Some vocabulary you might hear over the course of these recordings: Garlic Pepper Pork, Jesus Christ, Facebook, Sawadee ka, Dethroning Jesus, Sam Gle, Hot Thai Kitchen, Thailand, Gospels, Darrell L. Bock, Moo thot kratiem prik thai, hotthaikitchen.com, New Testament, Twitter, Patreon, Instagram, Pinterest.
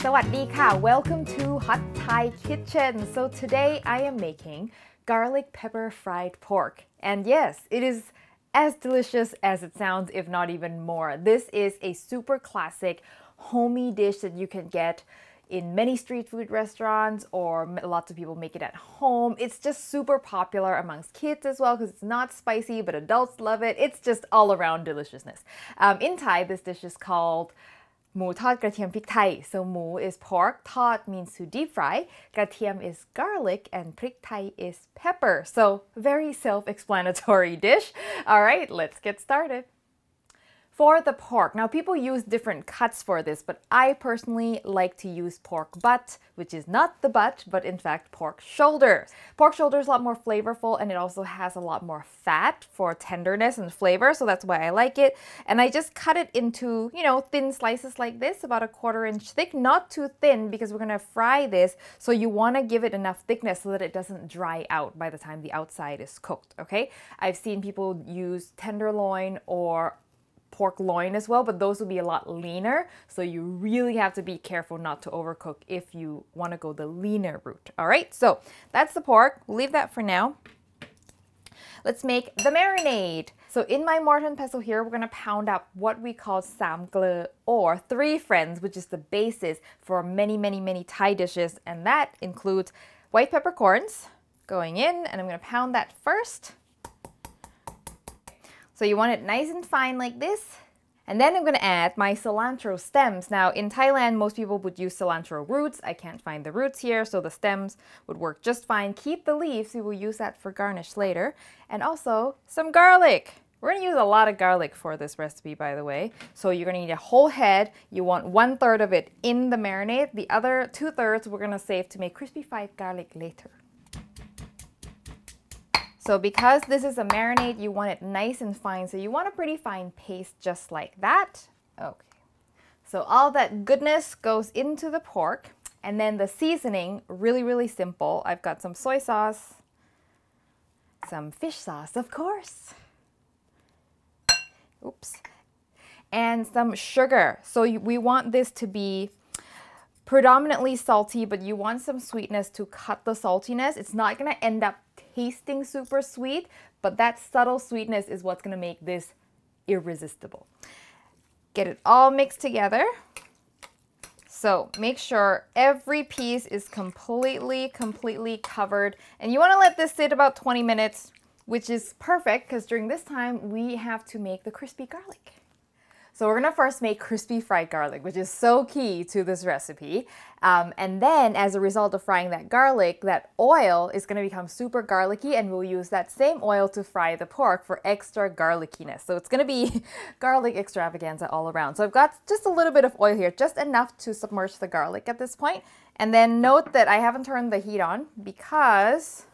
Sawadee ka! Welcome to Hot Thai Kitchen. So today I am making garlic pepper fried pork. And yes, it is as delicious as it sounds, if not even more. This is a super classic homey dish that you can get in many street food restaurants, or lots of people make it at home. It's just super popular amongst kids as well because it's not spicy, but adults love it. It's just all around deliciousness. In Thai, this dish is called Moo thot kratiem prik thai. So moo is pork, thot means to deep fry, gratiam is garlic, and prik thai is pepper. So very self-explanatory dish. All right, let's get started. For the pork, now people use different cuts for this, but I personally like to use pork butt, which is not the butt, but in fact pork shoulder. Pork shoulder is a lot more flavorful, and it also has a lot more fat for tenderness and flavor, so that's why I like it. And I just cut it into, you know, thin slices like this, about 1/4 inch thick, not too thin because we're gonna fry this, so you wanna give it enough thickness so that it doesn't dry out by the time the outside is cooked, okay? I've seen people use tenderloin or pork loin as well, but those will be a lot leaner, so you really have to be careful not to overcook if you want to go the leaner route. All right, so that's the pork. We'll leave that for now. Let's make the marinade. So in my mortar and pestle here, we're going to pound up what we call Sam Gle, or three friends, which is the basis for many Thai dishes, and that includes white peppercorns going in, and I'm going to pound that first. So you want it nice and fine like this. And then I'm gonna add my cilantro stems. Now in Thailand, most people would use cilantro roots. I can't find the roots here, so the stems would work just fine. Keep the leaves, we will use that for garnish later. And also some garlic. We're gonna use a lot of garlic for this recipe, by the way. So you're gonna need a whole head. You want 1/3 of it in the marinade. The other 2/3 we're gonna save to make crispy fried garlic later. So because this is a marinade, you want it nice and fine. So you want a pretty fine paste just like that. Okay. So all that goodness goes into the pork. And then the seasoning, really simple. I've got some soy sauce, some fish sauce, of course. Oops. And some sugar. So we want this to be predominantly salty, but you want some sweetness to cut the saltiness. It's not gonna end up tasting super sweet, but that subtle sweetness is what's gonna make this irresistible. Get it all mixed together. So make sure every piece is completely covered. And you wanna let this sit about 20 minutes, which is perfect because during this time we have to make the crispy garlic. So we're gonna first make crispy fried garlic, which is so key to this recipe. And then as a result of frying that garlic, that oil is gonna become super garlicky, and we'll use that same oil to fry the pork for extra garlickiness. So it's gonna be garlic extravaganza all around. So I've got just a little bit of oil here, just enough to submerge the garlic at this point. And then note that I haven't turned the heat on because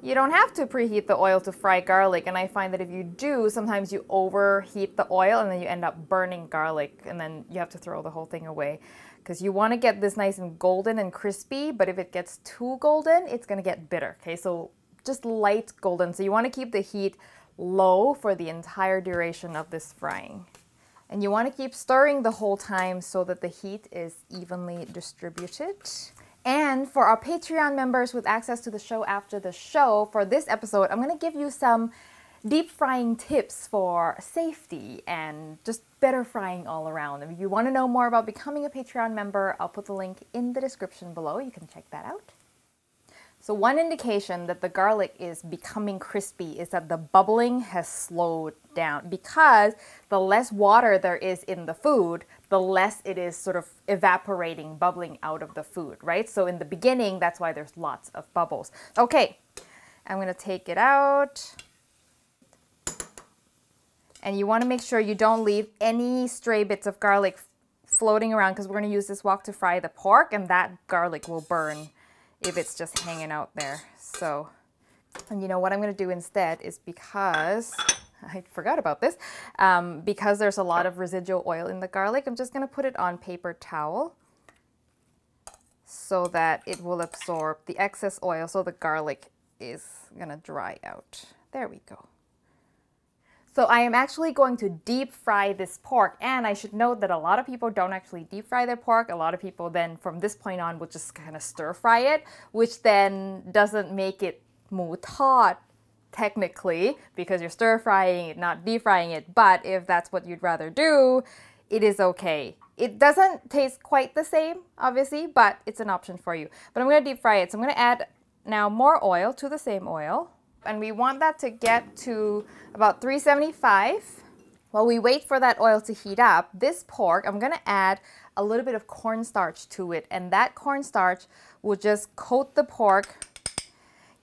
you don't have to preheat the oil to fry garlic, and I find that if you do, sometimes you overheat the oil and then you end up burning garlic, and then you have to throw the whole thing away because you want to get this nice and golden and crispy, but if it gets too golden, it's going to get bitter. Okay, so just light golden. So you want to keep the heat low for the entire duration of this frying. And you want to keep stirring the whole time so that the heat is evenly distributed. And for our Patreon members with access to the show after the show, for this episode, I'm going to give you some deep frying tips for safety and just better frying all around. If you want to know more about becoming a Patreon member, I'll put the link in the description below. You can check that out. So one indication that the garlic is becoming crispy is that the bubbling has slowed down, because the less water there is in the food, the less it is sort of evaporating, bubbling out of the food, right? So in the beginning, that's why there's lots of bubbles. Okay, I'm gonna take it out. And you wanna make sure you don't leave any stray bits of garlic floating around, because we're gonna use this wok to fry the pork, and that garlic will burn if it's just hanging out there. So, and you know what I'm gonna do instead is, because I forgot about this, because there's a lot of residual oil in the garlic, I'm just gonna put it on paper towel so that it will absorb the excess oil, so the garlic is gonna dry out. There we go. So I am actually going to deep fry this pork, and I should note that a lot of people don't actually deep fry their pork. A lot of people then from this point on will just kind of stir fry it, which then doesn't make it moo thot technically, because you're stir frying it, not deep frying it. But if that's what you'd rather do, it is okay. It doesn't taste quite the same, obviously, but it's an option for you. But I'm gonna deep fry it. So I'm gonna add now more oil to the same oil. And we want that to get to about 375. While we wait for that oil to heat up, this pork, I'm gonna add a little bit of cornstarch to it. And that cornstarch will just coat the pork,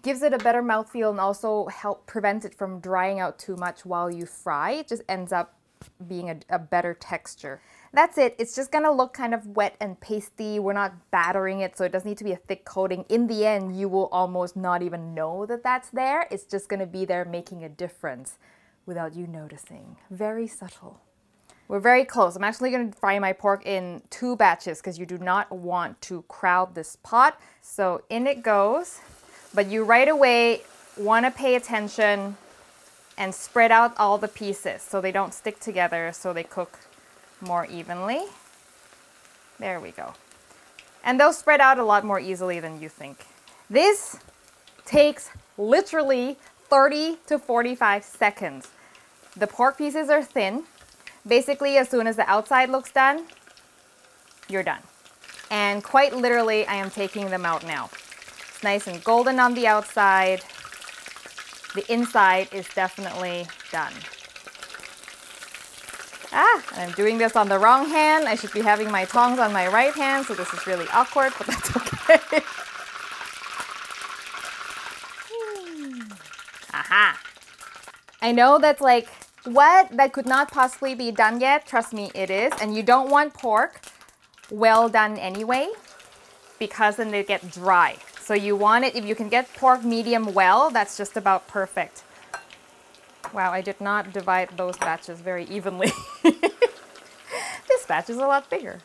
gives it a better mouthfeel, and also help prevent it from drying out too much while you fry. It just ends up being a better texture. That's it. It's just gonna look kind of wet and pasty. We're not battering it, so it doesn't need to be a thick coating. In the end, you will almost not even know that that's there. It's just gonna be there making a difference without you noticing. Very subtle. We're very close. I'm actually gonna fry my pork in two batches because you do not want to crowd this pot. So in it goes, but you right away wanna pay attention and spread out all the pieces so they don't stick together, so they cook more evenly. There we go. And they'll spread out a lot more easily than you think. This takes literally 30 to 45 seconds. The pork pieces are thin. Basically, as soon as the outside looks done, you're done. And quite literally, I am taking them out now. It's nice and golden on the outside. The inside is definitely done. And I'm doing this on the wrong hand. I should be having my tongs on my right hand, so this is really awkward, but that's okay. Aha! I know that's like, what? That could not possibly be done yet. Trust me, it is. And you don't want pork well done anyway, because then they get dry. So you want it, if you can get pork medium well, that's just about perfect. Wow, I did not divide those batches very evenly. This batch is a lot bigger.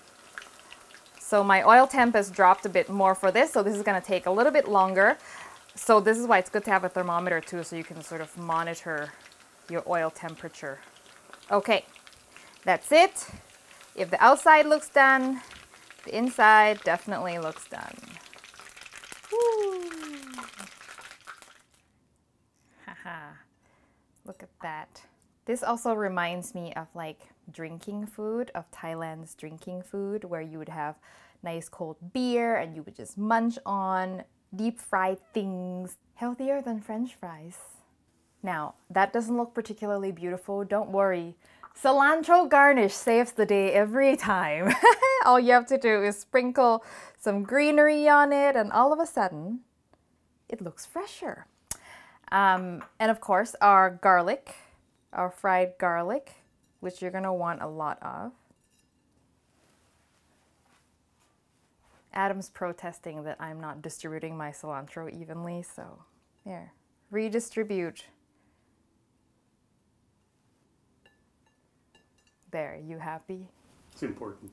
So my oil temp has dropped a bit more for this, so this is gonna take a little bit longer. So this is why it's good to have a thermometer too, so you can sort of monitor your oil temperature. Okay, that's it. If the outside looks done, the inside definitely looks done. Woo! Haha. Look at that. This also reminds me of like drinking food, of Thailand's drinking food, where you would have nice cold beer and you would just munch on deep fried things, healthier than French fries. Now, that doesn't look particularly beautiful. Don't worry. Cilantro garnish saves the day every time. All you have to do is sprinkle some greenery on it, and all of a sudden, it looks fresher. And of course, our garlic, our fried garlic, which you're gonna want a lot of. Adam's protesting that I'm not distributing my cilantro evenly, so there, redistribute. There, you happy? It's important.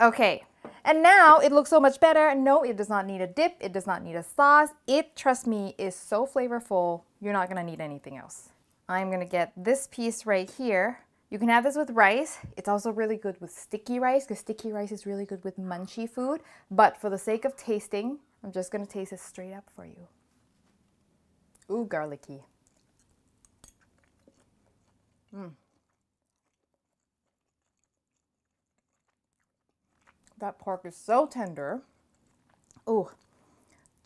Okay, and now it looks so much better. No, it does not need a dip. It does not need a sauce. It, trust me, is so flavorful. You're not gonna need anything else. I'm gonna get this piece right here. You can have this with rice. It's also really good with sticky rice, because sticky rice is really good with munchy food. But for the sake of tasting, I'm just gonna taste it straight up for you. Ooh, garlicky. That pork is so tender. Oh,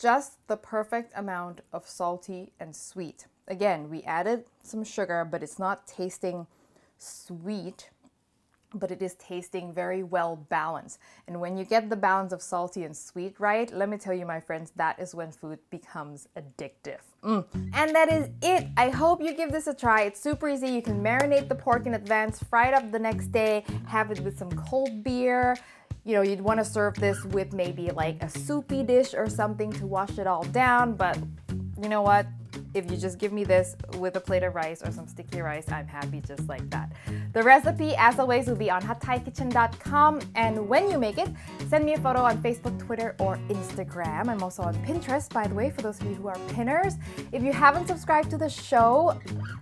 just the perfect amount of salty and sweet. Again, we added some sugar, but it's not tasting sweet, but it is tasting very well balanced. And when you get the balance of salty and sweet right, let me tell you, my friends, that is when food becomes addictive. And that is it. I hope you give this a try. It's super easy. You can marinate the pork in advance, fry it up the next day, have it with some cold beer. You know, you'd want to serve this with maybe like a soupy dish or something to wash it all down, but you know what? If you just give me this with a plate of rice or some sticky rice, I'm happy just like that. The recipe, as always, will be on hotthaikitchen.com. And when you make it, send me a photo on Facebook, Twitter, or Instagram. I'm also on Pinterest, by the way, for those of you who are pinners. If you haven't subscribed to the show,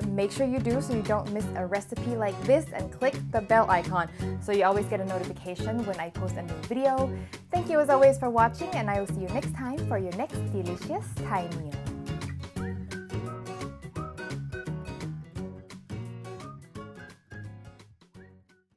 make sure you do so you don't miss a recipe like this, and click the bell icon so you always get a notification when I post a new video. Thank you, as always, for watching, and I will see you next time for your next delicious Thai meal.